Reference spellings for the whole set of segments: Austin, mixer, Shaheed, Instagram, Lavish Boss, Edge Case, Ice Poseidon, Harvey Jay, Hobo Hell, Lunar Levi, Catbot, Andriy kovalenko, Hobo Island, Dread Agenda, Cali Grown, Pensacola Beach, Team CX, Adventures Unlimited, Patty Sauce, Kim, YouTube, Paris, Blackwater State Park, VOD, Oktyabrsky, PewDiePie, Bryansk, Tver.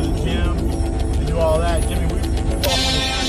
Grown and Kim and do all that. Jimmy, we walked on the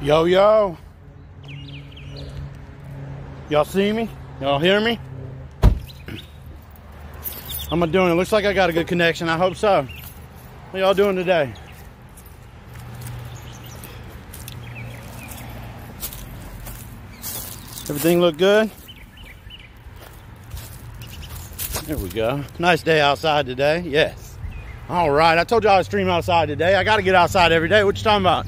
Yo, yo. Y'all see me? Y'all hear me? How am I doing? It looks like I got a good connection. I hope so. How y'all doing today? Everything look good? There we go. Nice day outside today. Yes. All right. I told y'all I'd stream outside today. I got to get outside every day. What you talking about?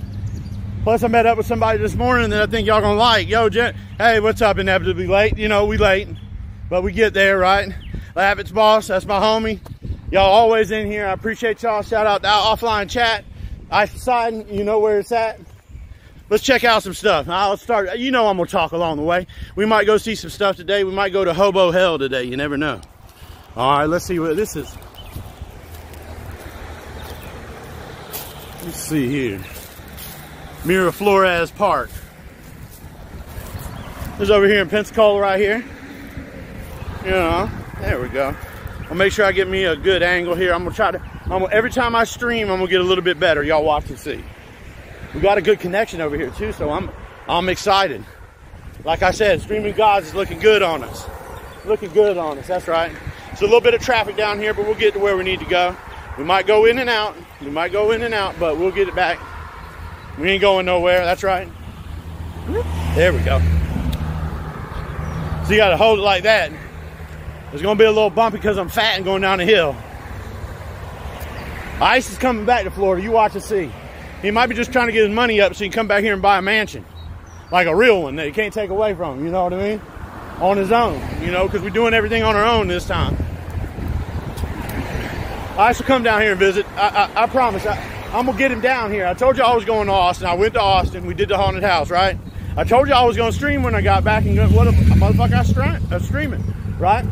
Plus, I met up with somebody this morning that I think y'all going to like. Yo, Jen. Hey, what's up? Inevitably late. You know, we late. But we get there, right? Lavitt's boss. That's my homie. Y'all always in here. I appreciate y'all. Shout out to offline chat. Ice Poseidon. You know where it's at. Let's check out some stuff. I'll start. You know I'm going to talk along the way. We might go see some stuff today. We might go to Hobo Hell today. You never know. All right, let's see what this is. Let's see here. Mira Flores Park. This is over here in Pensacola right here. Yeah, there we go. I'll make sure I get me a good angle here. I'm going to try to, every time I stream, I'm going to get a little bit better. Y'all watch and see. We got a good connection over here too, so I'm excited. Like I said, streaming gods is looking good on us. Looking good on us, that's right. It's a little bit of traffic down here, but we'll get to where we need to go. We might go in and out. We might go in and out, but we'll get it back. We ain't going nowhere. That's right. There we go. So you got to hold it like that. It's going to be a little bumpy because I'm fat and going down the hill. Ice is coming back to Florida. You watch and see. He might be just trying to get his money up so he can come back here and buy a mansion. Like a real one that he can't take away from him. You know what I mean? On his own, you know, because we're doing everything on our own this time. I should come down here and visit. I promise. I'm going to get him down here. I told you I was going to Austin. I went to Austin. We did the haunted house, right? I told you I was going to stream when I got back. And what a motherfucker I'm streaming, right?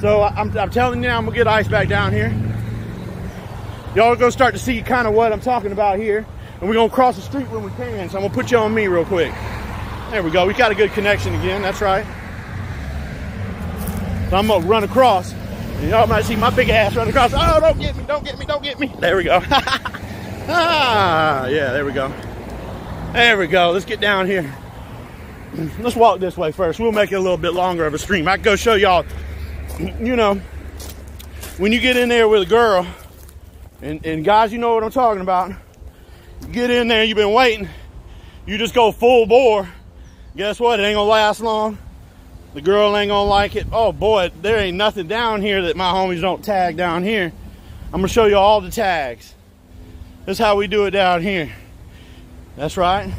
So I'm telling you now, I'm going to get Ice back down here. Y'all are going to start to see kind of what I'm talking about here. And we're going to cross the street when we can. So I'm going to put you on me real quick. There we go. We got a good connection again. That's right. So I'm gonna run across. Y'all might see my big ass run across. Oh, don't get me, don't get me, don't get me. There we go. Ah, yeah, there we go. There we go. Let's get down here. Let's walk this way first. We'll make it a little bit longer of a stream. I can go show y'all, you know, when you get in there with a girl, and guys, you know what I'm talking about. You get in there, you've been waiting. You just go full bore. Guess what? It ain't gonna last long. The girl ain't gonna like it. Oh boy, there ain't nothing down here that my homies don't tag down here. I'm gonna show you all the tags. That's how we do it down here. That's right.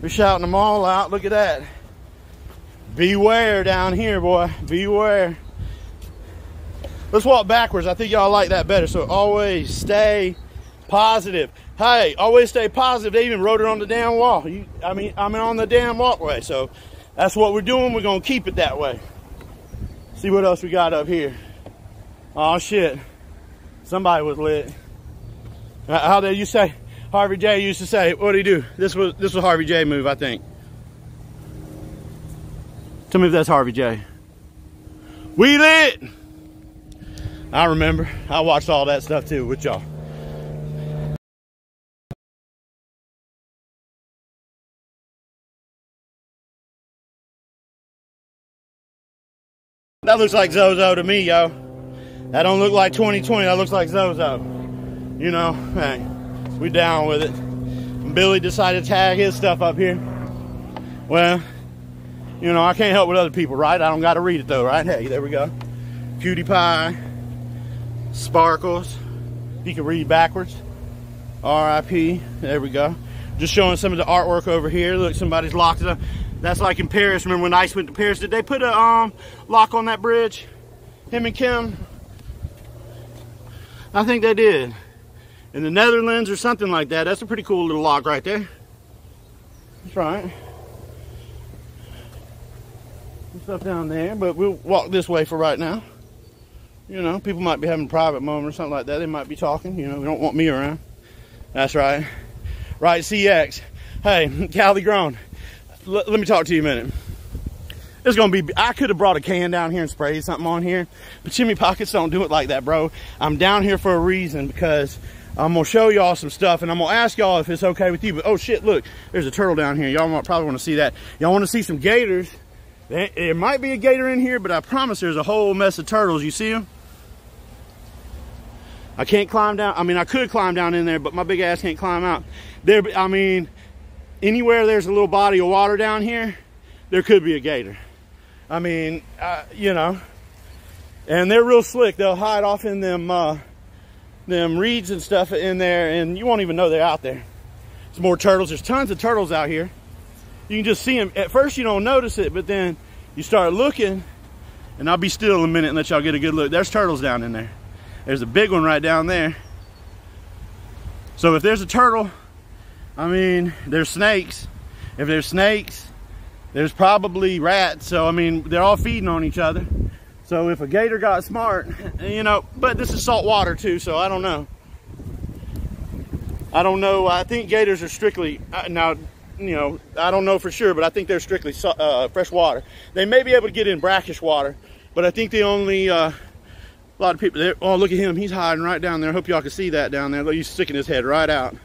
We're shouting them all out. Look at that. Beware down here, boy. Beware. Let's walk backwards. I think y'all like that better. So always stay positive. Hey, always stay positive. They even wrote it on the damn wall. I mean on the damn walkway. So that's what we're doing. We're going to keep it that way. See what else we got up here. Oh, shit. Somebody was lit. How they used to say, Harvey Jay used to say, what'd he do? This was Harvey Jay move, I think. Tell me if that's Harvey Jay. We lit! I remember. I watched all that stuff, too, with y'all. That looks like Zozo to me, yo. That don't look like 2020. That looks like Zozo. You know, hey, we down with it. Billy decided to tag his stuff up here. Well, you know, I can't help with other people, right? I don't got to read it, though, right? Hey, there we go. PewDiePie. Sparkles. You can read backwards. R.I.P. There we go. Just showing some of the artwork over here. Look, somebody's locked it up. That's like in Paris. Remember when Ice went to Paris? Did they put a lock on that bridge? Him and Kim? I think they did. In the Netherlands or something like that. That's a pretty cool little lock right there. That's right. Some stuff down there, but we'll walk this way for right now. You know, people might be having a private moment or something like that. They might be talking. You know, they don't want me around. That's right. Right, CX. Hey, Cali Grown. Let me talk to you a minute. It's going to be, I could have brought a can down here and sprayed something on here, but Jimmie Pockets don't do it like that, bro. I'm down here for a reason because I'm going to show y'all some stuff and I'm going to ask y'all if it's okay with you, but oh shit, look, there's a turtle down here. Y'all probably want to see that. Y'all want to see some gators. There might be a gator in here, but I promise there's a whole mess of turtles. You see them? I can't climb down. I mean, I could climb down in there, but my big ass can't climb out. There, I mean, anywhere there's a little body of water down here, there could be a gator. I mean, you know. And they're real slick. They'll hide off in them reeds and stuff in there, and you won't even know they're out there. There's more turtles. There's tons of turtles out here. You can just see them. At first, you don't notice it, but then you start looking, and I'll be still in a minute and let y'all get a good look. There's turtles down in there. There's a big one right down there. So if there's a turtle, I mean, there's snakes. If there's snakes, there's probably rats. So, I mean, they're all feeding on each other. So if a gator got smart, you know, but this is salt water too, so I don't know. I think gators are strictly, now, you know, I don't know for sure, but I think they're strictly fresh water. They may be able to get in brackish water, but I think the only, a lot of people there. Oh, look at him. He's hiding right down there. I hope y'all can see that down there. Look, he's sticking his head right out.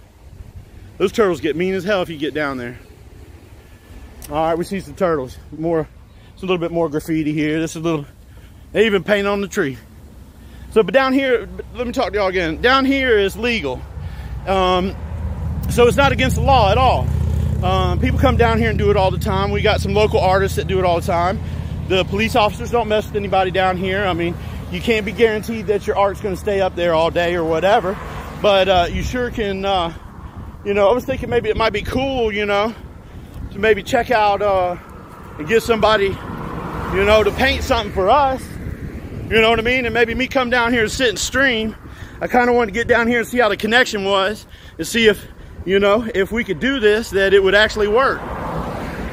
Those turtles get mean as hell if you get down there. All right, we see some turtles. More, it's a little bit more graffiti here. This is a little, they even paint on the tree. So, but down here, let me talk to y'all again. Down here is legal. So it's not against the law at all. People come down here and do it all the time. We got some local artists that do it all the time. The police officers don't mess with anybody down here. I mean, you can't be guaranteed that your art's going to stay up there all day or whatever, but you sure can, you know, I was thinking maybe it might be cool, you know, to maybe check out and get somebody, you know, to paint something for us, you know what I mean? And maybe me come down here and sit and stream. I kind of wanted to get down here and see how the connection was and see if, you know, if we could do this, that it would actually work.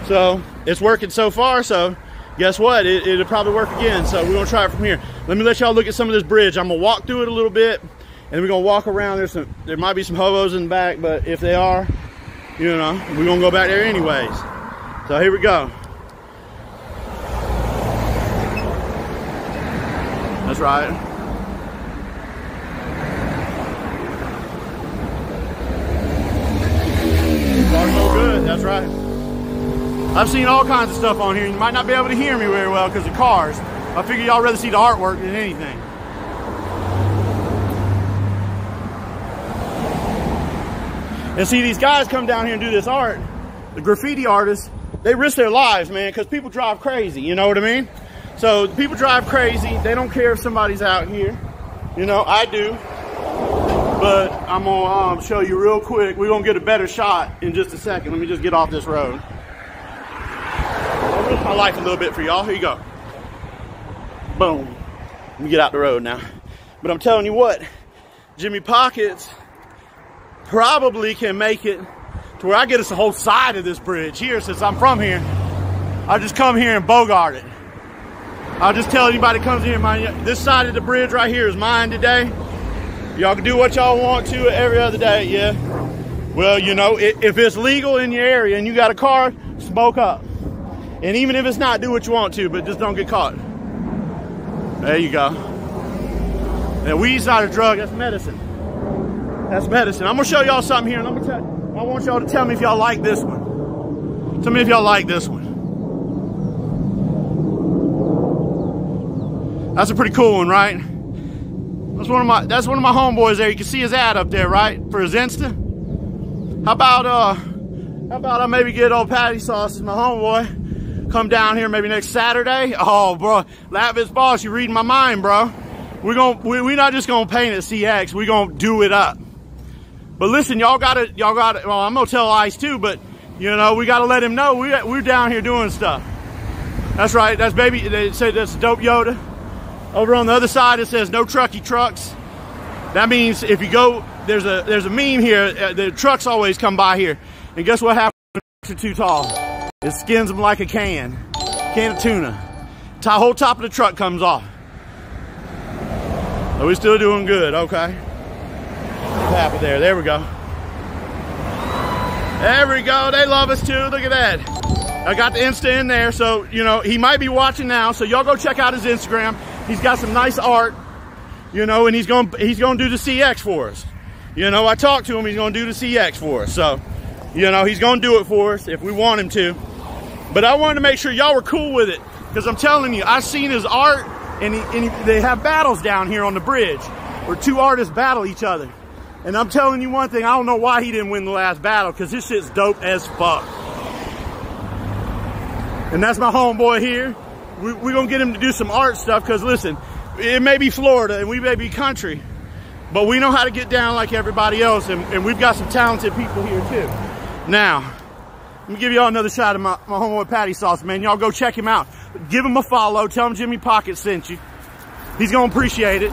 So it's working so far, so guess what? It'll probably work again, so we're going to try it from here. Let me let y'all look at some of this bridge. I'm going to walk through it a little bit, and we're going to walk around. There might be some hobos in the back, but if they are, you know, we're going to go back there anyways. So here we go. That's right. It's all so good. That's right. I've seen all kinds of stuff on here. You might not be able to hear me very well because of cars. I figure y'all rather see the artwork than anything. And see, these guys come down here and do this art. The graffiti artists, they risk their lives, man, because people drive crazy. You know what I mean? So people drive crazy. They don't care if somebody's out here. You know, I do. But I'm going to show you real quick. We're going to get a better shot in just a second. Let me just get off this road. I'll risk my life a little bit for y'all. Here you go. Boom. Let me get out the road now. But I'm telling you what, Jimmie Pockets probably can make it to where I get us the whole side of this bridge here since I'm from here. I just come here and bogart it. I'll just tell anybody that comes here, this side of the bridge right here is mine today. Y'all can do what y'all want to every other day, yeah. Well, you know, if it's legal in your area and you got a car, smoke up. And even if it's not, do what you want to, but just don't get caught. There you go. And weed's not a drug, that's medicine. That's medicine. I'm gonna show y'all something here, and I'm gonna tell you, I want y'all to tell me if y'all like this one. Tell me if y'all like this one. That's a pretty cool one, right? That's one of my homeboys there. You can see his ad up there, right? For his Insta. How about I maybe get old Patty Sauce, my homeboy? Come down here maybe next Saturday. Oh, bro, Lavis Boss, you reading my mind, bro. We're not just gonna paint at CX. We're gonna do it up. But listen, y'all gotta. Well, I'm gonna tell Ice too, but you know we gotta let him know we're down here doing stuff. That's right. That's baby. They say that's dope Yoda. Over on the other side it says no trucky trucks. That means if you go, there's a meme here. The trucks always come by here, and guess what happens when you're too tall? It skins them like a can of tuna. The whole top of the truck comes off. Are we still doing good? Okay. What happened there? There we go. There we go. They love us too. Look at that. I got the Insta in there, so you know he might be watching now. So y'all go check out his Instagram. He's got some nice art, you know, and he's gonna do the CX for us. You know, I talked to him. He's gonna do the CX for us. So you know he's gonna do it for us if we want him to. But I wanted to make sure y'all were cool with it. Because I'm telling you, I've seen his art, and they have battles down here on the bridge where two artists battle each other. And I'm telling you one thing, I don't know why he didn't win the last battle, because this shit's dope as fuck. And that's my homeboy here. We're going to get him to do some art stuff, because listen, it may be Florida and we may be country, but we know how to get down like everybody else, and we've got some talented people here too. Now, let me give y'all another shot of my homeboy Patty Sauce, man. Y'all go check him out. Give him a follow. Tell him Jimmie Pockets sent you. He's going to appreciate it.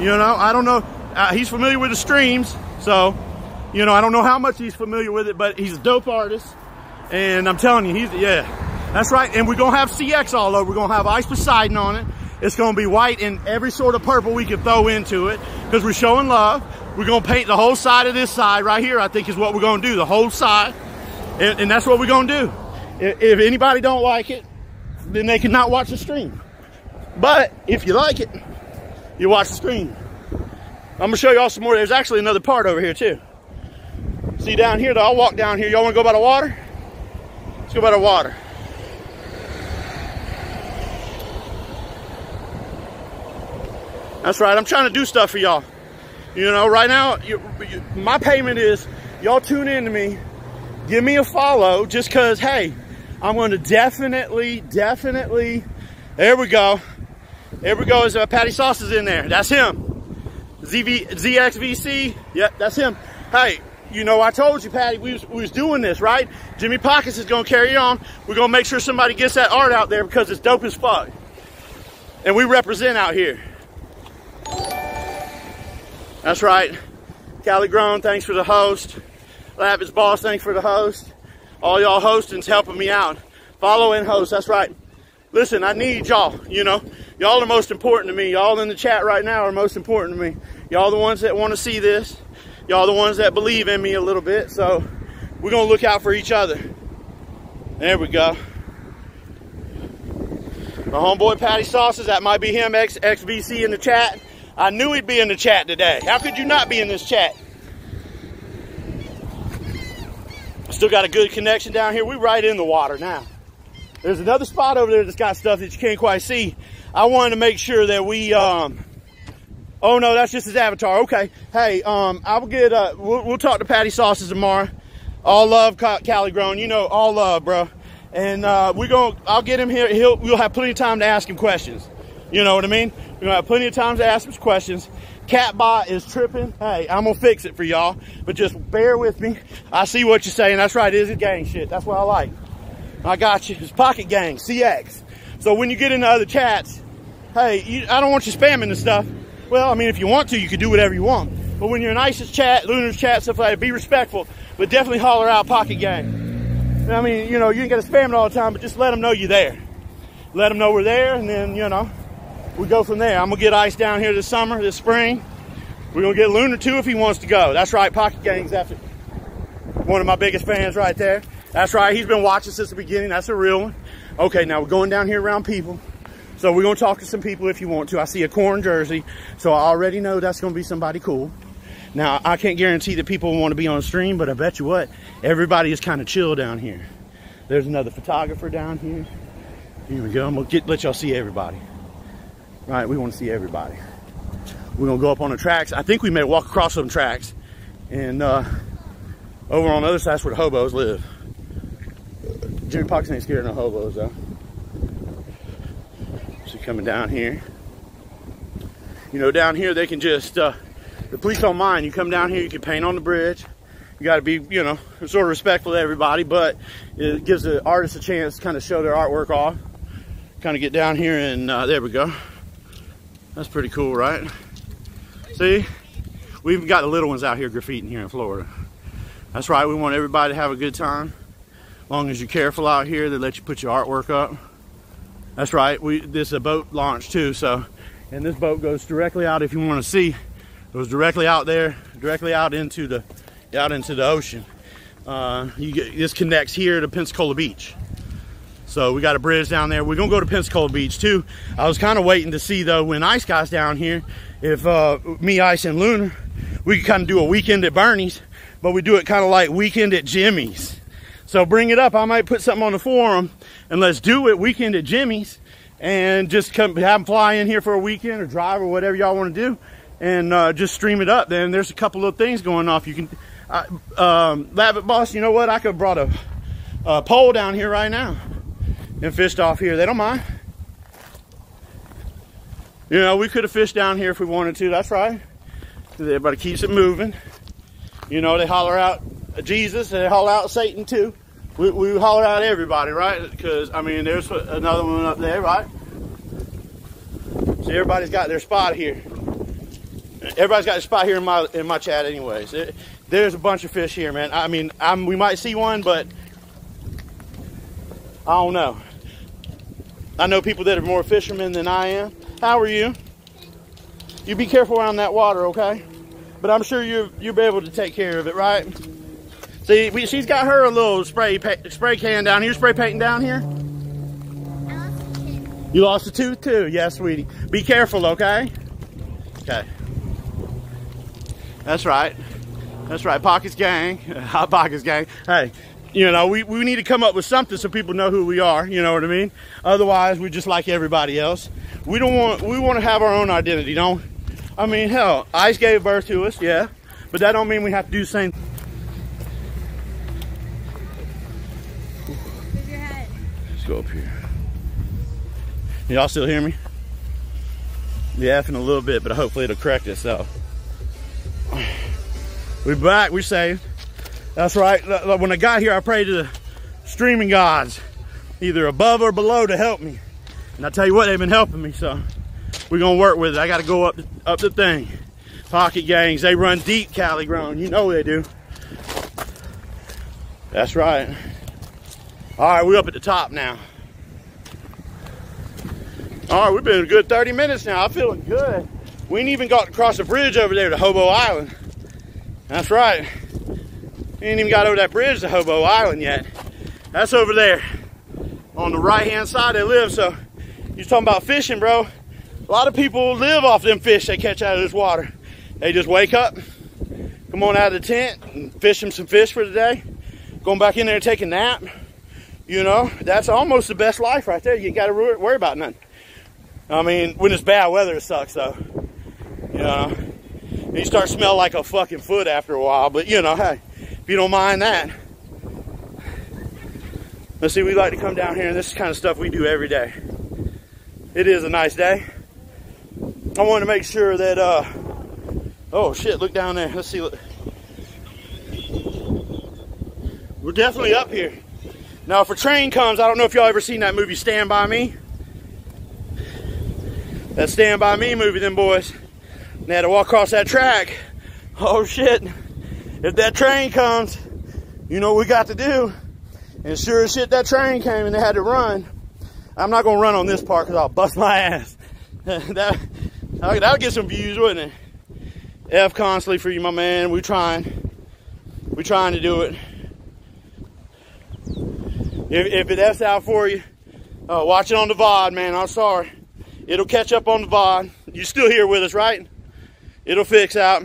You know, I don't know. He's familiar with the streams, so, you know, I don't know how much he's familiar with it, but he's a dope artist, and I'm telling you, he's, yeah, that's right. And we're going to have CX all over. We're going to have Ice Poseidon on it. It's going to be white and every sort of purple we can throw into it, because we're showing love. We're going to paint the whole side of this side right here, I think, is what we're going to do, the whole side, and that's what we're going to do. If anybody don't like it, then they cannot watch the stream. But if you like it, you watch the stream. I'm gonna show y'all some more. There's actually another part over here too. See down here though, I'll walk down here. Y'all wanna go by the water? Let's go by the water. That's right, I'm trying to do stuff for y'all. You know, right now, my payment is, y'all tune in to me, give me a follow, just cause, hey, I'm gonna definitely, there we go. There we go, Patty Sauce is in there, that's him. ZXVC, yep, that's him. Hey, you know, I told you, Patty, we was doing this, right? Jimmie Pockets is going to carry on. We're going to make sure somebody gets that art out there because it's dope as fuck. And we represent out here. That's right. Cali Grown, thanks for the host. Lavish Boss, thanks for the host. All y'all hostings helping me out. Follow and host, that's right. Listen, I need y'all, you know. Y'all are most important to me. Y'all in the chat right now are most important to me. Y'all the ones that want to see this. Y'all the ones that believe in me a little bit. So we're going to look out for each other. There we go. My homeboy Patty Sauces, that might be him, XXVC in the chat. I knew he'd be in the chat today. How could you not be in this chat? Still got a good connection down here. We're right in the water now. There's another spot over there that's got stuff that you can't quite see. I wanted to make sure that we, oh no, that's just his avatar. Okay. Hey, I will get, we'll talk to Patty Sauces tomorrow. All love, Cali Grown. You know, all love, bro. And I'll get him here. We'll have plenty of time to ask him questions. You know what I mean? We're gonna have plenty of time to ask him questions. Catbot is tripping. Hey, I'm gonna fix it for y'all, but just bear with me. I see what you're saying. That's right. It is a gang shit. That's what I like. I got you. It's Pocket Gang, CX. So when you get into other chats, hey, I don't want you spamming this stuff. Well, I mean, if you want to, you can do whatever you want. But when you're in ISIS chat, Lunar's chat, stuff like that, be respectful. But definitely holler out Pocket Gang. And I mean, you know, you ain't got to spam it all the time, but just let them know you're there. Let them know we're there, and then, you know, we go from there. I'm going to get Ice down here this spring. We're going to get Lunar, too, if he wants to go. That's right, Pocket Gang's after one of my biggest fans right there. That's right, he's been watching since the beginning. That's a real one. Okay, now we're going down here around people. So we're going to talk to some people if you want to. I see a corn jersey, so I already know that's going to be somebody cool. Now, I can't guarantee that people want to be on stream, but I bet you what, everybody is kind of chill down here. There's another photographer down here. Here we go. I'm going to let y'all see everybody. Right, we want to see everybody. We're going to go up on the tracks. I think we may walk across some tracks. And over on the other side is where the hobos live. Jimmie Pockets ain't scared of no hobos though. So coming down here, you know, down here they can just, the police don't mind. You come down here, you can paint on the bridge. You gotta be, you know, sort of respectful to everybody, but it gives the artists a chance to kind of show their artwork off. Kind of get down here and there we go. That's pretty cool, right? See, we've got the little ones out here graffitiing here in Florida. That's right, we want everybody to have a good time. Long as you're careful out here, they let you put your artwork up. That's right, this is a boat launch too, so. And this boat goes directly out, if you want to see, it goes directly out there, directly out into the ocean. This connects here to Pensacola Beach. So we got a bridge down there. We're gonna go to Pensacola Beach too. I was kind of waiting to see though, when Ice guy's down here, if me, Ice, and Lunar, we could kind of do a weekend at Bernie's, but we do it kind of like weekend at Jimmy's. So bring it up. I might put something on the forum and let's do it. Weekend at Jimmy's and just come have them fly in here for a weekend or drive or whatever y'all want to do and just stream it up. Then there's a couple of things going off. You can, Labbit Boss, you know what? I could have brought a pole down here right now and fished off here. They don't mind. You know, we could have fished down here if we wanted to. That's right. Everybody keeps it moving. You know, they holler out Jesus and they holler out Satan too. We holler out everybody, right? Because, I mean, there's another one up there, right? So everybody's got their spot here. Everybody's got a spot here in my chat anyways. There's a bunch of fish here, man. I mean, we might see one, but I don't know. I know people that are more fishermen than I am. How are you? You be careful around that water, okay? But I'm sure you'll be able to take care of it, right? See, she's got her a little spray can down here, spray painting down here. I lost a tooth. You lost a tooth too? Yes, yeah, sweetie. Be careful, okay? Okay. That's right. That's right. Pockets gang. Hot Pockets gang. Hey, you know, we need to come up with something so people know who we are. You know what I mean? Otherwise, we're just like everybody else. We want to have our own identity, don't we? I mean, hell, Ice gave birth to us, yeah. But that don't mean we have to do the same. Move your head. Let's go up here. Y'all still hear me? Yeah, effing a little bit, but hopefully it'll correct itself. We're back, we're saved. That's right. When I got here, I prayed to the streaming gods, either above or below, to help me. And I tell you what, they've been helping me, so we're going to work with it. I got to go up the thing. Pocket gangs, they run deep, Cali Grown. You know they do. That's right. All right, we're up at the top now. All right, we've been a good 30 minutes now. I'm feeling good. We ain't even got to cross the bridge over there to Hobo Island. That's right. We ain't even got over that bridge to Hobo Island yet. That's over there on the right-hand side they live. So you're talking about fishing, bro. A lot of people live off them fish they catch out of this water. They just wake up, come on out of the tent, and fish them some fish for the day. Going back in there and take a nap. You know, that's almost the best life right there. You ain't got to worry about nothing. I mean, when it's bad weather, it sucks, though. You know, and you start smelling like a fucking foot after a while. But, you know, hey, if you don't mind that. Let's see, we like to come down here, and this is the kind of stuff we do every day. It is a nice day. I want to make sure that, oh shit, look down there. Let's see. Look. We're definitely up here. Now, if a train comes, I don't know if y'all ever seen that movie, Stand By Me. That Stand By Me movie, them boys. They had to walk across that track. Oh shit. If that train comes, you know what we got to do. And sure as shit, that train came and they had to run. I'm not going to run on this part because I'll bust my ass. That'll get some views, wouldn't it? F constantly for you, my man. We trying to do it. If it F's out for you, watch it on the VOD, man. I'm sorry. It'll catch up on the VOD. You're still here with us, right? It'll fix out.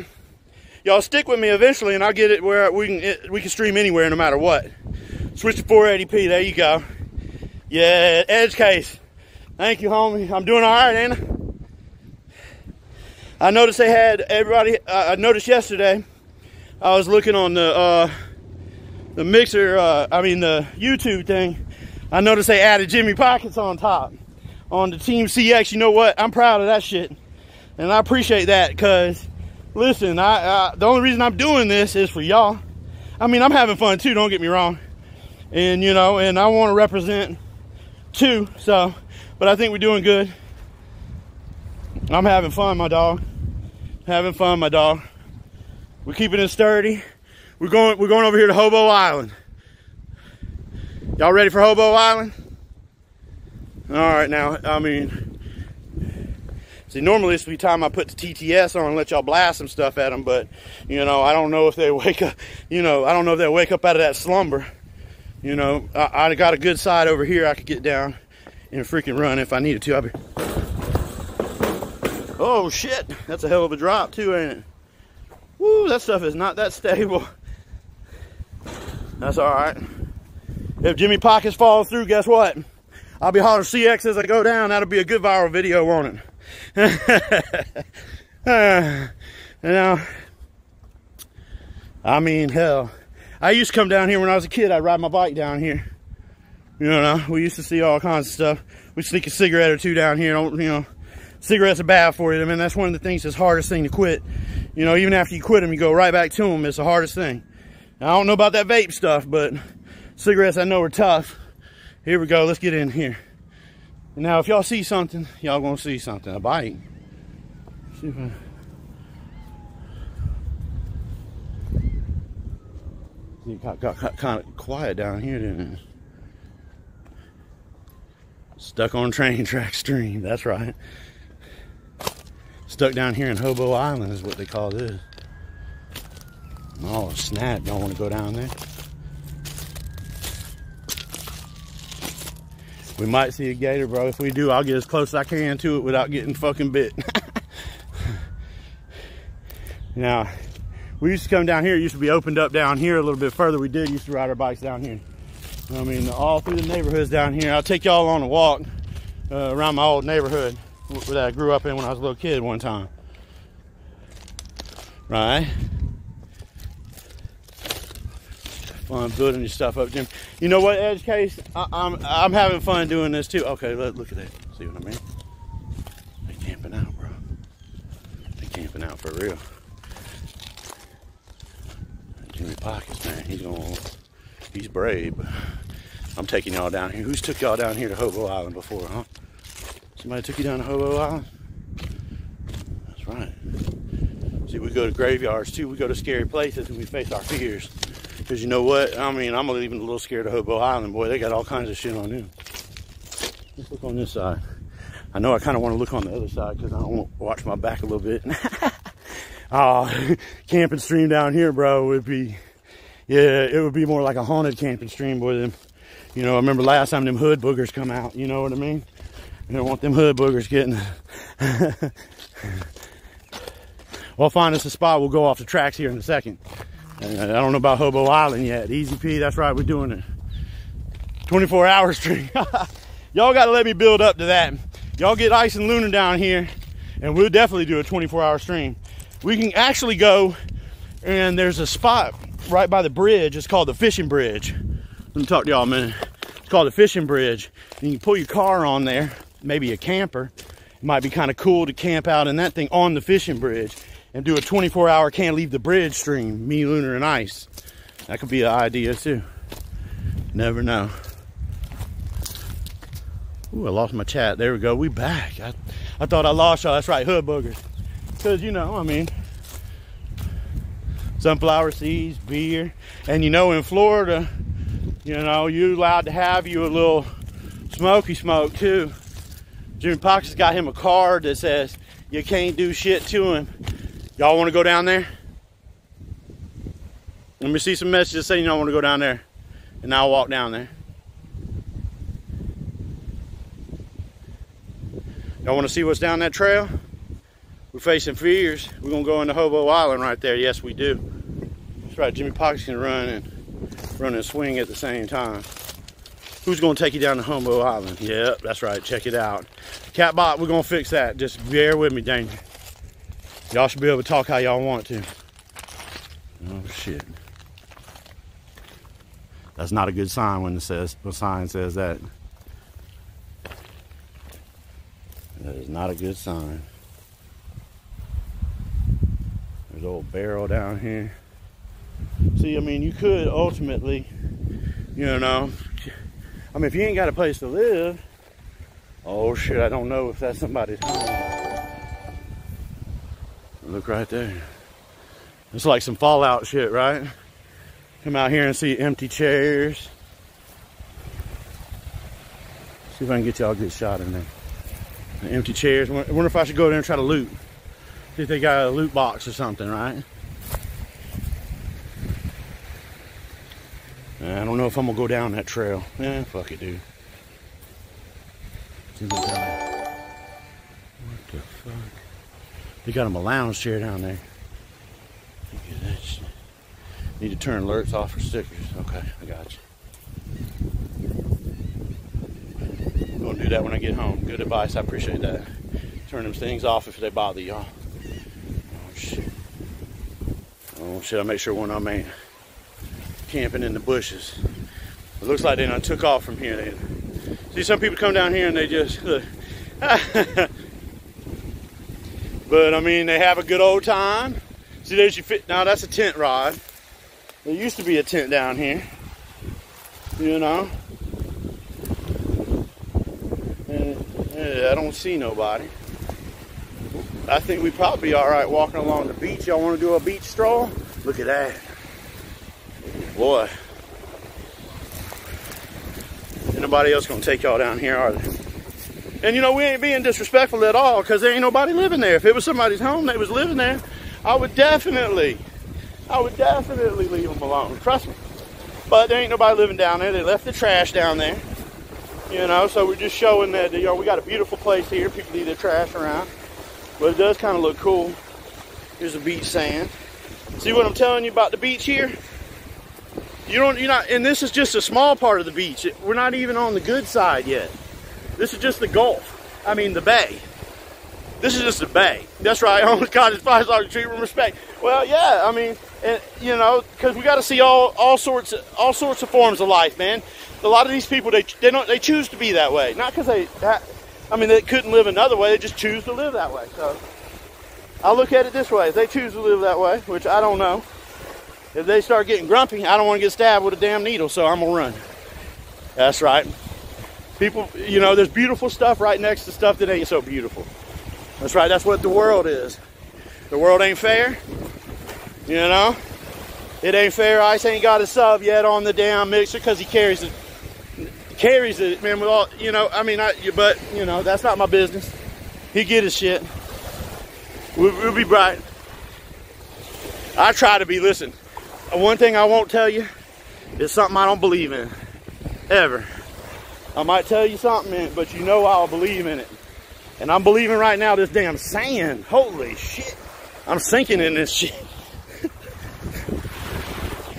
Y'all stick with me eventually, and I'll get it where we can stream anywhere no matter what. Switch to 480p. There you go. Yeah, edge case. Thank you, homie. I'm doing all right, ain't I? I noticed they had everybody. I noticed yesterday. I was looking on the mixer. I mean the YouTube thing. I noticed they added Jimmie Pockets on top on the Team CX. You know what? I'm proud of that shit, and I appreciate that. Because listen, the only reason I'm doing this is for y'all. I mean, I'm having fun too. Don't get me wrong. And, you know, and I want to represent too, so, but I think we're doing good. I'm having fun, my dog. Having fun, my dog. We're keeping it sturdy. We're going over here to Hobo Island. Y'all ready for Hobo Island? All right, now, I mean, see, normally it's the time I put the TTS on and let y'all blast some stuff at them, but, you know, I don't know if they wake up, you know, I don't know if they wake up out of that slumber. You know, I got a good side over here I could get down and freaking run if I needed to. I'll be... Oh, shit. That's a hell of a drop, too, ain't it? Woo, that stuff is not that stable. That's all right. If Jimmie Pockets falls through, guess what? I'll be hollering CX as I go down. That'll be a good viral video, won't it? Now, I mean, hell. I used to come down here when I was a kid. I'd ride my bike down here. You know, we used to see all kinds of stuff. We'd sneak a cigarette or two down here. Don't, you know, cigarettes are bad for you. I mean, that's one of the things that's hardest thing to quit. You know, even after you quit them, you go right back to them. It's the hardest thing. Now, I don't know about that vape stuff, but cigarettes I know are tough. Here we go. Let's get in here. Now, if y'all see something, y'all gonna see something. A bike. See if I... It got kind of quiet down here, didn't it? Stuck on train track stream, that's right. Stuck down here in Hobo Island is what they call this. Oh, snap, don't want to go down there. We might see a gator, bro. If we do, I'll get as close as I can to it without getting fucking bit. Now, we used to come down here. It used to be opened up down here a little bit further. We did used to ride our bikes down here. I mean, all through the neighborhoods down here. I'll take y'all on a walk around my old neighborhood that I grew up in when I was a little kid one time. Right? Fun building your stuff up, Jim. You know what, Edge Case? I'm having fun doing this too. Okay, look at that. See what I mean? They're camping out, bro. They're camping out for real. Jimmie Pockets, man. He's brave. I'm taking y'all down here. Who's took y'all down here to Hobo Island before, huh? Somebody took you down to Hobo Island? That's right. See, we go to graveyards too. We go to scary places and we face our fears. Because you know what? I mean, I'm even a little scared of Hobo Island. Boy, they got all kinds of shit on them. Let's look on this side. I know I kind of want to look on the other side because I want to watch my back a little bit. Oh, camping stream down here, bro, would be... Yeah, it would be more like a haunted camping stream with them. You know, I remember last time them hood boogers come out, you know what I mean? You don't want them hood boogers getting... We'll find us a spot. We'll go off the tracks here in a second. I don't know about Hobo Island yet. Easy P, that's right, we're doing it. 24-hour stream. Y'all got to let me build up to that. Y'all get Ice and Lunar down here, and we'll definitely do a 24-hour stream. We can actually go, and there's a spot... right by the bridge. It's called the fishing bridge. Let me talk to y'all a minute. It's called the fishing bridge, and you can pull your car on there, maybe a camper. It might be kind of cool to camp out in that thing on the fishing bridge and do a 24-hour can't leave the bridge stream, me, Lunar, and Ice. That could be an idea too. Never know. Ooh, I lost my chat. There we go. We back. I thought I lost y'all. That's right, hood boogers. Because, you know, I mean, sunflower seeds, beer, and you know, in Florida, you know, you're allowed to have you a little smoky smoke too. Jimmie Pockets got him a card that says you can't do shit to him. Y'all want to go down there? Let me see some messages saying y'all want to go down there, and I'll walk down there. Y'all want to see what's down that trail? We're facing fears. We're gonna go into Hobo Island right there. Yes, we do. That's right, Jimmie Pockets can run and swing at the same time. Who's gonna take you down to Hobo Island? Yep, that's right, check it out. Catbot, we're gonna fix that. Just bear with me, dang. Y'all should be able to talk how y'all want to. Oh shit. That's not a good sign when the sign says that. That is not a good sign. There's an old barrel down here. See, I mean, you could ultimately, you know, I mean, if you ain't got a place to live, oh shit, I don't know if that's somebody's home. Look right there. It's like some Fallout shit, right? Come out here and see empty chairs. See if I can get y'all a good shot in there. The empty chairs. I wonder if I should go there and try to loot. See if they got a loot box or something, right? I don't know if I'm gonna go down that trail. Eh, fuck it, dude. What the fuck? They got him a lounge chair down there. Look at that shit. Need to turn alerts off for stickers. Okay, I got you. do that when I get home. Good advice. I appreciate that. Turn them things off if they bother y'all. Oh, shit. Oh, shit. I make sure when I'm ain't camping in the bushes. It looks like they done took off from here. They, see, some people come down here and they just look. But, I mean, they have a good old time. See, there's your fit. Now, that's a tent rod. There used to be a tent down here, you know. And I don't see nobody. I think we probably all right walking along the beach. Y'all want to do a beach stroll? Look at that. Boy. Ain't nobody else going to take y'all down here, are they? And, you know, we ain't being disrespectful at all, because there ain't nobody living there. If it was somebody's home that was living there, I would definitely leave them alone. Trust me. But there ain't nobody living down there. They left the trash down there. You know, so we're just showing that, you know, we got a beautiful place here. People leave their trash around. But it does kind of look cool. Here's the beach sand. See what I'm telling you about the beach here? You're not, and this is just a small part of the beach. We're not even on the good side yet. This is just the Gulf. I mean, the bay. This is just the bay. That's right. I almost got his 5-star treat with respect. Well, yeah. I mean, and, you know, because we got to see all sorts of forms of life, man. A lot of these people, they choose to be that way. Not because they couldn't live another way. They just choose to live that way. So I look at it this way: if they choose to live that way, which I don't know. If they start getting grumpy, I don't want to get stabbed with a damn needle, so I'm gonna run. That's right. People, you know, there's beautiful stuff right next to stuff that ain't so beautiful. That's right, that's what the world is. The world ain't fair, you know? It ain't fair. Ice ain't got a sub yet on the damn mixer because he carries it, man, with all, you know, I mean, but, you know, that's not my business. He get his shit. We'll be bright. I try to be, listen, one thing I won't tell you is something I don't believe in, ever. I might tell you something, but you know I'll believe in it. And I'm believing right now this damn sand. Holy shit. I'm sinking in this shit.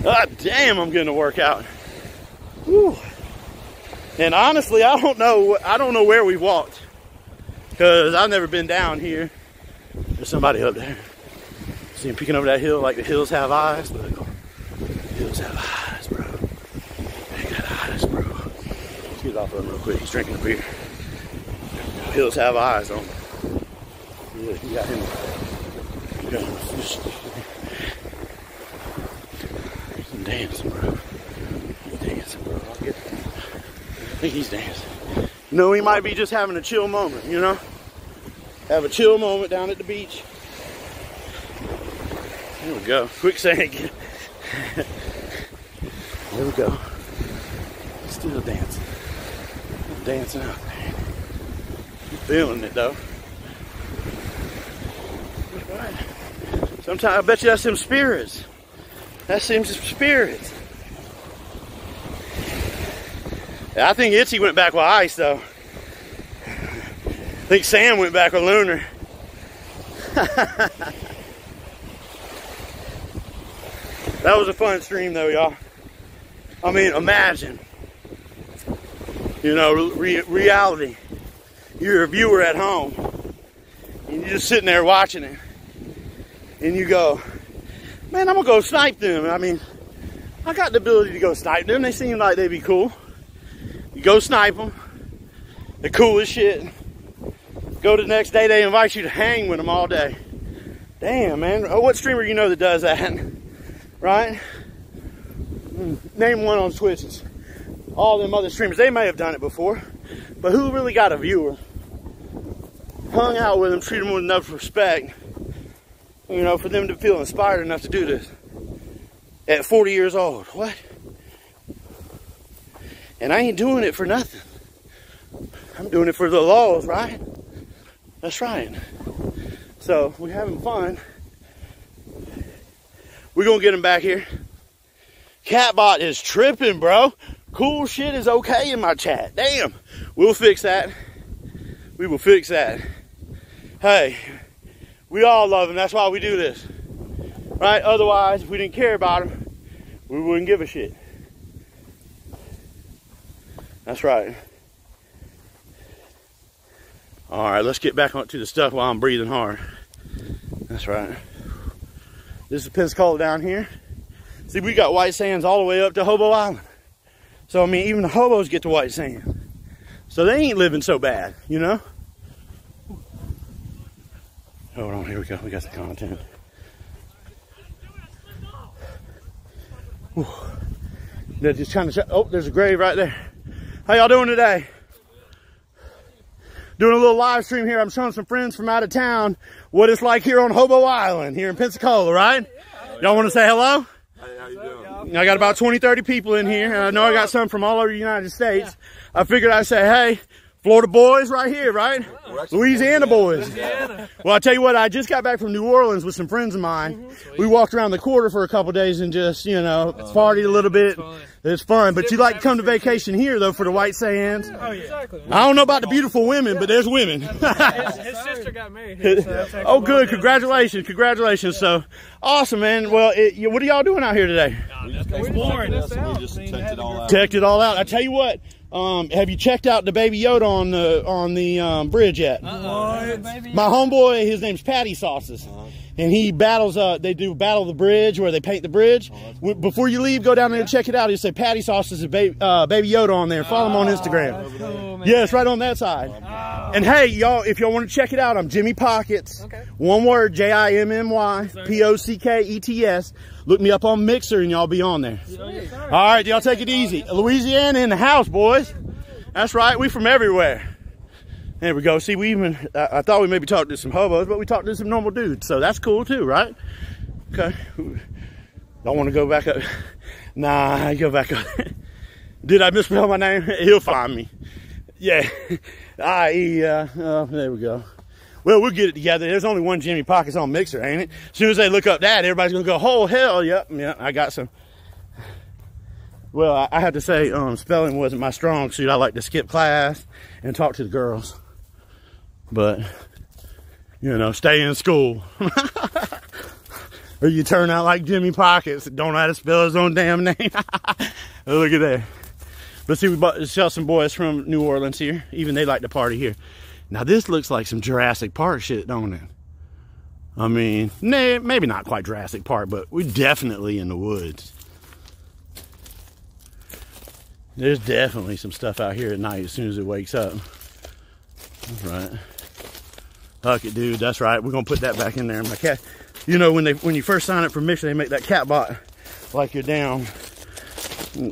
God damn, I'm getting a workout. Whew. And honestly, I don't know where we walked. Because I've never been down here. There's somebody up there. See him peeking over that hill like the hills have eyes. Look, the hills have eyes, bro. They got eyes, bro. Get off of him real quick. He's drinking a beer. Hills have eyes on them. Yeah, he got him. He's dancing, bro. He's dancing, bro. I'll get him. I think he's dancing. You know, he might be just having a chill moment, you know? Have a chill moment down at the beach. There we go. Quicksand. There we go. Still dancing. Dancing out there. Feeling it though. Sometimes I bet you that's them spirits. That's them spirits. I think Itchy went back with Ice though. I think Sam went back with Lunar. That was a fun stream though, y'all. I mean, imagine. You know, reality. You're a viewer at home, and you're just sitting there watching it, and you go, man, I'm going to go snipe them. I mean, I got the ability to go snipe them. They seem like they'd be cool. You go snipe them. They're cool as shit. Go to the next day, they invite you to hang with them all day. Damn, man. Oh, what streamer you know that does that, right? Name one on Twitch. All them other streamers, they may have done it before, but who really got a viewer? Hung out with them, treated them with enough respect, you know, for them to feel inspired enough to do this at 40 years old. What? And I ain't doing it for nothing. I'm doing it for the laws, right? That's right. So we're having fun. We're going to get them back here. Catbot is tripping, bro. Cool shit is okay in my chat. Damn. We'll fix that. We will fix that. Hey, we all love them. That's why we do this. Right? Otherwise, if we didn't care about them, we wouldn't give a shit. That's right. All right, let's get back onto the stuff while I'm breathing hard. That's right. This is Pensacola down here. See, we got white sands all the way up to Hobo Island. So, I mean, even the hobos get to white sand. So they ain't living so bad, you know? Hold on, here we go. We got the content. Whew. They're just trying to shut. Oh, there's a grave right there. How y'all doing today? Doing a little live stream here. I'm showing some friends from out of town what it's like here on Hobo Island, here in Pensacola, right? Y'all want to say hello? Hey, how you doing? I got about 20, 30 people in here, and I know I got some from all over the United States. I figured I'd say, hey, Florida boys right here, right? Louisiana boys. Well, I tell you what, I just got back from New Orleans with some friends of mine. We walked around the quarter for a couple days and just, you know, partied a little bit. It's fun. But you like to come to vacation here, though, for the white sands. Oh, yeah. I don't know about the beautiful women, but there's women. His sister got married here. So oh, good. Congratulations. Congratulations. So, awesome, man. Well, what are y'all doing out here today? We just exploring. We just checked it all out. Checked it all out. I tell you what. Have you checked out the Baby Yoda on the bridge yet? My homeboy, his name's Patty Sauce, and he battles. They do battle the bridge where they paint the bridge. Oh, cool. Before you leave, go down there and check it out. He'll say Patty Sauce is a Baby Yoda on there. Follow him on Instagram. Cool, yeah, it's right on that side. Oh, and hey, y'all, if y'all want to check it out, I'm Jimmie Pockets. Okay. One word: JIMMY POCKETS. Look me up on Mixer and y'all be on there. Sweet. All right, y'all take it easy. Louisiana in the house, boys. That's right, we from everywhere. There we go. See, we even, I thought we maybe talked to some hobos, but we talked to some normal dudes. So that's cool too, right? Okay. Don't want to go back up. Nah, go back up. Did I misspell my name? He'll find me. Yeah. There we go. Well, we'll get it together. There's only one Jimmie Pockets on Mixer, ain't it? As soon as they look up that, everybody's going to go, oh, hell, yep, I got some. Well, I have to say, spelling wasn't my strong suit. I like to skip class and talk to the girls. But, you know, stay in school. Or you turn out like Jimmie Pockets that don't know how to spell his own damn name. Look at that. But see, we sell some boys from New Orleans here. Even they like to party here. Now, this looks like some Jurassic Park shit, don't it? I mean, nah, maybe not quite Jurassic Park, but we're definitely in the woods. There's definitely some stuff out here at night as soon as it wakes up. That's right. Fuck it, dude. That's right. We're going to put that back in there. My cat, you know, when you first sign up for Mixer, they make that cat bot like you're down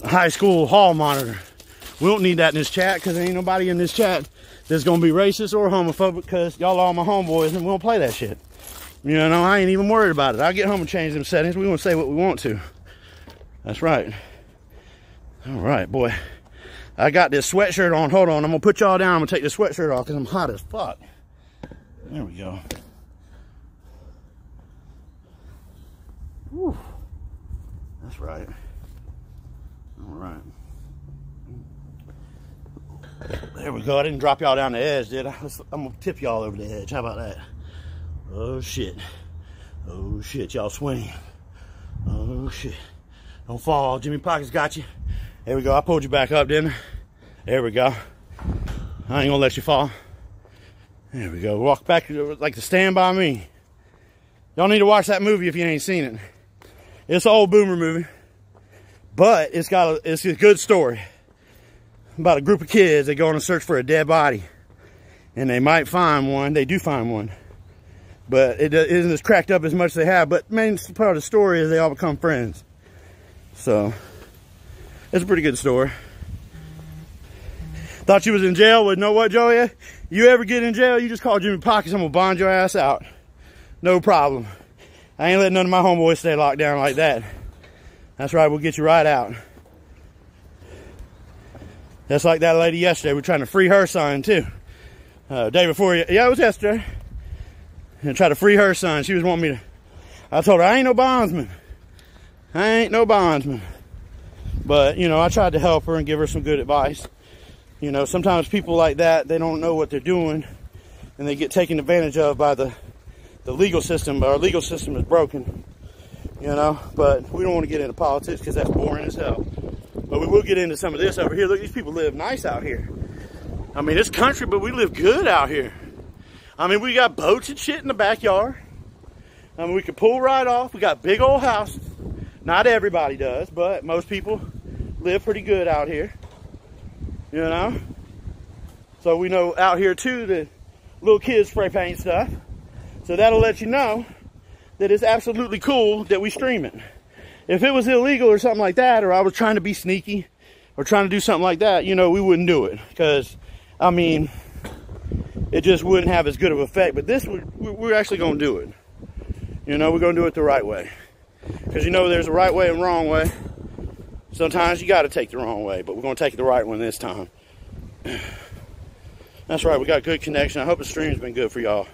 high school hall monitor. We don't need that in this chat because there ain't nobody in this chat that's going to be racist or homophobic because y'all are all my homeboys and we don't play that shit. You know, I ain't even worried about it. I'll get home and change them settings. We're going to say what we want to. That's right. All right, boy. I got this sweatshirt on. Hold on. I'm going to put y'all down. I'm going to take this sweatshirt off because I'm hot as fuck. There we go. Whew. That's right. All right. There we go. I didn't drop y'all down the edge, did I? I'm gonna tip y'all over the edge. How about that? Oh shit. Oh shit, y'all swing. Oh shit. Don't fall. Jimmie Pockets got you. There we go. I pulled you back up, didn't I? There we go. I ain't gonna let you fall. There we go. Walk back like the Stand By Me. Y'all need to watch that movie if you ain't seen it. It's an old boomer movie, but it's a good story. About a group of kids, they go on a search for a dead body, and they might find one. They do find one, but it isn't as cracked up as much as they have. But main part of the story is they all become friends. So it's a pretty good story. Thought you was in jail, but know what, Joey? You ever get in jail, you just call Jimmie Pockets. I'm gonna bond your ass out. No problem. I ain't letting none of my homeboys stay locked down like that. That's right. We'll get you right out. That's like that lady yesterday. We're trying to free her son, too. Day before, yeah, it was yesterday. And try to free her son. She was wanting me to. I told her, I ain't no bondsman. I ain't no bondsman. But, you know, I tried to help her and give her some good advice. You know, sometimes people like that, they don't know what they're doing. And they get taken advantage of by the legal system. But our legal system is broken. You know, but we don't want to get into politics because that's boring as hell. But we will get into some of this over here. Look, these people live nice out here. I mean, it's country, but we live good out here. I mean, we got boats and shit in the backyard. I mean, we could pull right off. We got big old houses. Not everybody does, but most people live pretty good out here, you know? So we know out here too that little kids spray paint stuff. So that'll let you know that it's absolutely cool that we stream it. If it was illegal or something like that, or I was trying to be sneaky or trying to do something like that, you know, we wouldn't do it. Because, I mean, it just wouldn't have as good of an effect. But this, we're actually going to do it. You know, we're going to do it the right way. Because, you know, there's a right way and wrong way. Sometimes you got to take the wrong way, but we're going to take the right one this time. That's right, we got good connection. I hope the stream's been good for y'all.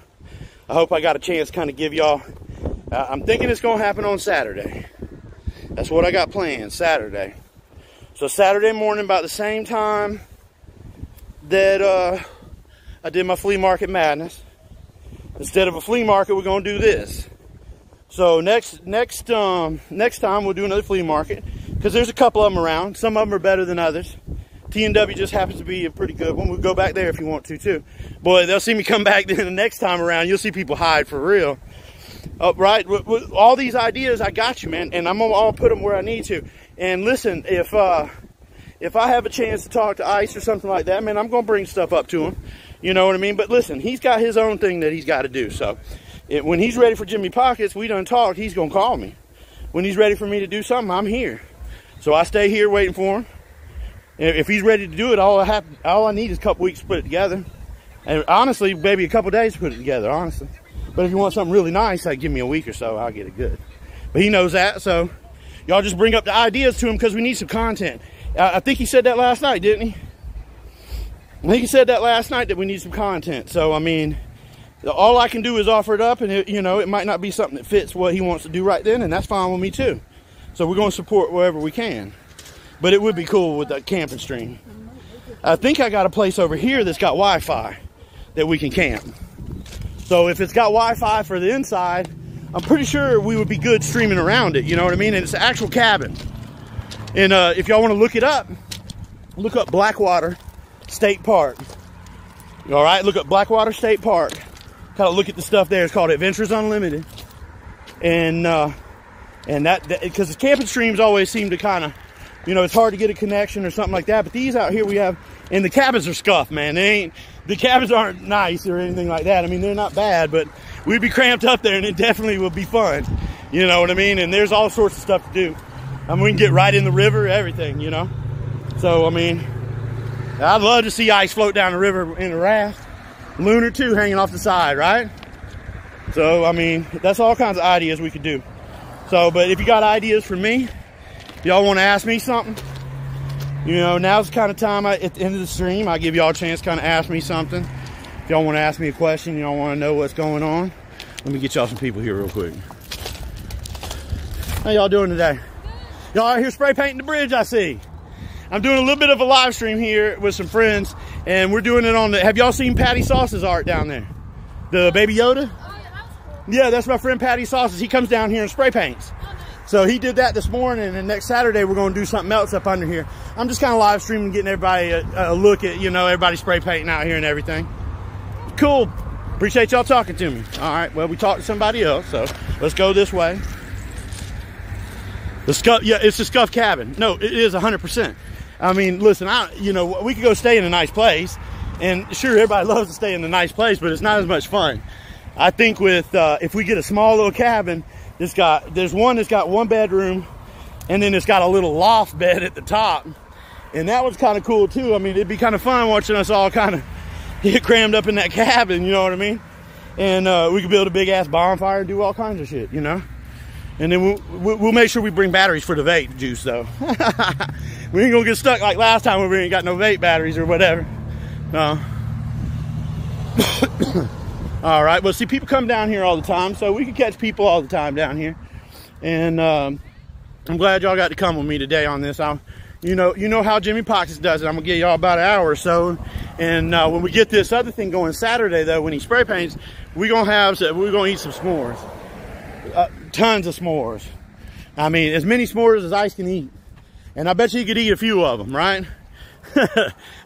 I hope I got a chance to kind of give y'all... I'm thinking it's going to happen on Saturday. That's what I got planned, Saturday. So Saturday morning, about the same time that I did my flea market madness. Instead of a flea market, we're going to do this. So next time we'll do another flea market, because there's a couple of them around. Some of them are better than others. T&W just happens to be a pretty good one. We'll go back there if you want to, too. Boy, they'll see me come back there the next time around. You'll see people hide for real. Right? With all these ideas, I got you, man. And I'm going to all put them where I need to. And listen, if I have a chance to talk to Ice or something like that, man, I'm going to bring stuff up to him. You know what I mean? But listen, he's got his own thing that he's got to do. So when he's ready for Jimmie Pockets, we done talked, he's going to call me. When he's ready for me to do something, I'm here. So I stay here waiting for him. If he's ready to do it, all I need is a couple weeks to put it together. And honestly, maybe a couple days to put it together, honestly. But if you want something really nice, like give me a week or so, I'll get it good. But he knows that, so y'all just bring up the ideas to him, because we need some content. I think he said that last night, didn't he? I think he said that last night, that we need some content. So, I mean, all I can do is offer it up, and, you know, it might not be something that fits what he wants to do right then, and that's fine with me, too. So we're going to support wherever we can. But it would be cool with the camping stream. I think I got a place over here that's got Wi-Fi that we can camp. So if it's got Wi-Fi for the inside, I'm pretty sure we would be good streaming around it. You know what I mean? And it's an actual cabin. And if y'all want to look it up, look up Blackwater State Park. All right? Look up Blackwater State Park. Kind of look at the stuff there. It's called Adventures Unlimited. And that, because the camping streams always seem to kind of, you know, it's hard to get a connection or something like that. But these out here we have, and the cabins are scuffed, man. The cabins aren't nice or anything like that. I mean, they're not bad, but we'd be cramped up there, and it definitely would be fun. You know what I mean? And there's all sorts of stuff to do. I mean, we can get right in the river, everything, you know? So, I mean, I'd love to see Ice float down the river in a raft. Lunar, too, hanging off the side, right? So, I mean, that's all kinds of ideas we could do. So, but if you got ideas for me, y'all want to ask me something, you know, now's the kind of time at the end of the stream I give y'all a chance to kind of ask me something. If y'all want to ask me a question, y'all want to know what's going on, let me get y'all some people here real quick. How y'all doing today? Y'all out here spray painting the bridge, I see. I'm doing a little bit of a live stream here with some friends, and we're doing it on the, have y'all seen Patty Sauce's art down there? The Baby Yoda? Yeah, that's my friend Patty Sauce's. He comes down here and spray paints. So he did that this morning, and next Saturday we're going to do something else up under here. I'm just kind of live streaming, getting everybody a look at, you know, everybody spray painting out here and everything. Cool. Appreciate y'all talking to me. All right. Well, we talked to somebody else, so let's go this way. The scuff, yeah, it's a scuff cabin. No, it is 100%. I mean, listen, you know, we could go stay in a nice place, and sure, everybody loves to stay in a nice place, but it's not as much fun. I think with if we get a small little cabin. It's got, there's one that's got one bedroom, and then it's got a little loft bed at the top. And that was kind of cool, too. I mean, it'd be kind of fun watching us all kind of get crammed up in that cabin, you know what I mean? And we could build a big-ass bonfire and do all kinds of shit, you know? And then we'll make sure we bring batteries for the vape juice, though. We ain't going to get stuck like last time when we ain't got no vape batteries or whatever. No. All right, well, see, people come down here all the time, so we can catch people all the time down here. And I'm glad y'all got to come with me today on this. You know how Jimmie Pockets does it. I'm going to give y'all about an hour or so. And when we get this other thing going Saturday, though, when he spray paints, we're going to eat some s'mores. Tons of s'mores. I mean, as many s'mores as Ice can eat. And I bet you could eat a few of them, right?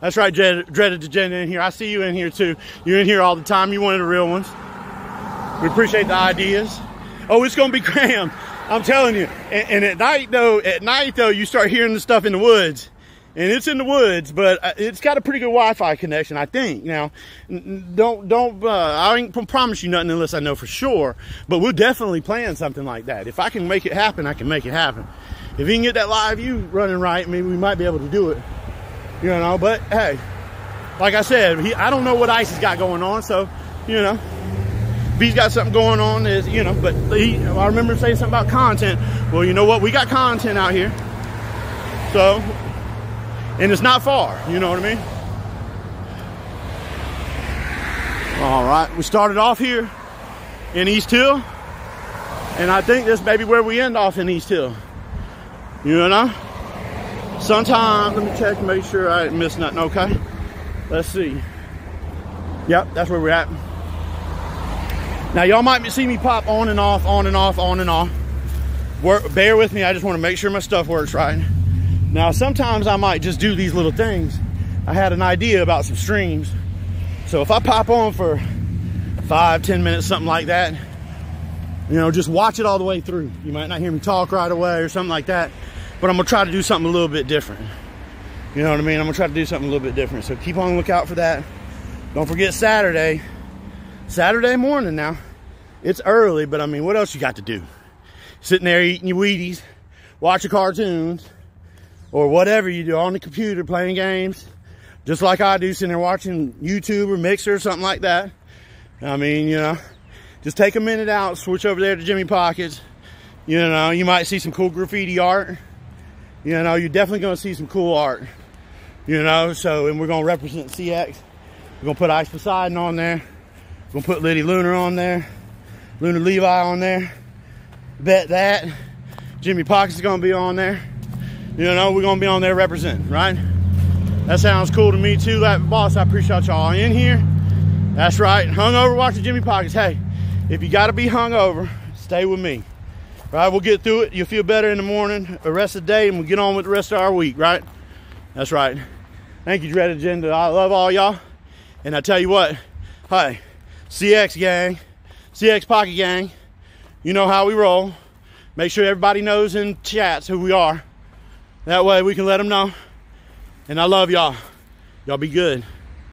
That's right, Dreaded Agenda in here. I see you in here too. You're in here all the time. You're one of the real ones. We appreciate the ideas. Oh, it's going to be crammed. I'm telling you. And at night though, you start hearing the stuff in the woods. And it's in the woods, but it's got a pretty good Wi-Fi connection, I think. Now, I ain't promise you nothing unless I know for sure, but we'll definitely plan something like that. If I can make it happen, I can make it happen. If you can get that live view running right, maybe we might be able to do it. You know, but hey, like I said, I don't know what Ice has got going on, so, you know, if he's got something going on, you know, but I remember him saying something about content. Well, you know what? We got content out here, so, and it's not far, you know what I mean? All right, we started off here in East Hill, and I think this may be where we end off in East Hill. You know? Sometime, let me check, make sure I didn't miss nothing, okay? Let's see. Yep, that's where we're at. Now, y'all might see me pop on and off, on and off, on and off. Bear with me, I just want to make sure my stuff works right. Now, sometimes I might just do these little things. I had an idea about some streams. So if I pop on for 5, 10 minutes, something like that, you know, just watch it all the way through. You might not hear me talk right away or something like that, but I'm gonna try to do something a little bit different. You know what I mean? I'm gonna try to do something a little bit different. So keep on the lookout for that. Don't forget Saturday. Saturday morning now. It's early, but I mean, what else you got to do? Sitting there eating your Wheaties, watching cartoons, or whatever you do on the computer, playing games, just like I do, sitting there watching YouTube or Mixer or something like that. I mean, you know, just take a minute out, switch over there to Jimmie Pockets. You know, you might see some cool graffiti art. You know, you're definitely gonna see some cool art. You know, so, and we're gonna represent CX. We're gonna put Ice Poseidon on there. We're gonna put Liddy Lunar on there. Lunar Levi on there. Bet that. Jimmie Pockets is gonna be on there. You know, we're going to be on there representing, right? That sounds cool to me, too. That boss, I appreciate y'all in here. That's right. Hungover watching Jimmie Pockets. Hey, if you got to be hungover, stay with me. Right? We'll get through it. You'll feel better in the morning, the rest of the day, and we'll get on with the rest of our week, right? That's right. Thank you, Dread Agenda. I love all y'all. And I tell you what, hey, CX gang, CX Pocket gang, you know how we roll. Make sure everybody knows in chats who we are. That way we can let them know. And I love y'all. Y'all be good.